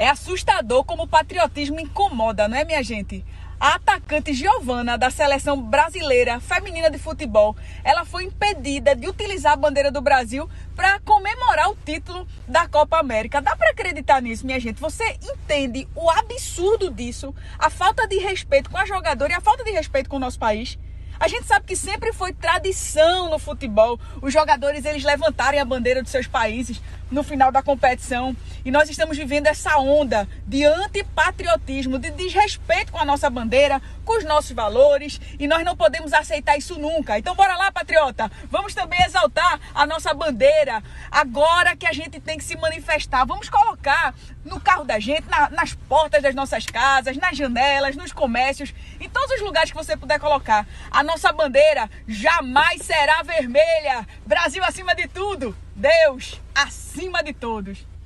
É assustador como o patriotismo incomoda, não é, minha gente? A atacante Giovana, da seleção brasileira feminina de futebol, ela foi impedida de utilizar a bandeira do Brasil para comemorar o título da Copa América. Dá para acreditar nisso, minha gente? Você entende o absurdo disso? A falta de respeito com a jogadora e a falta de respeito com o nosso país? A gente sabe que sempre foi tradição no futebol os jogadores eles levantarem a bandeira dos seus países no final da competição. E nós estamos vivendo essa onda de antipatriotismo, de desrespeito com a nossa bandeira, com os nossos valores. E nós não podemos aceitar isso nunca. Então bora lá, patriota! Vamos também exaltar a nossa bandeira. Agora que a gente tem que se manifestar, vamos colocar no carro da gente, nas portas das nossas casas, nas janelas, nos comércios, em todos os lugares que você puder colocar. A nossa bandeira jamais será vermelha. Brasil acima de tudo, Deus acima de todos.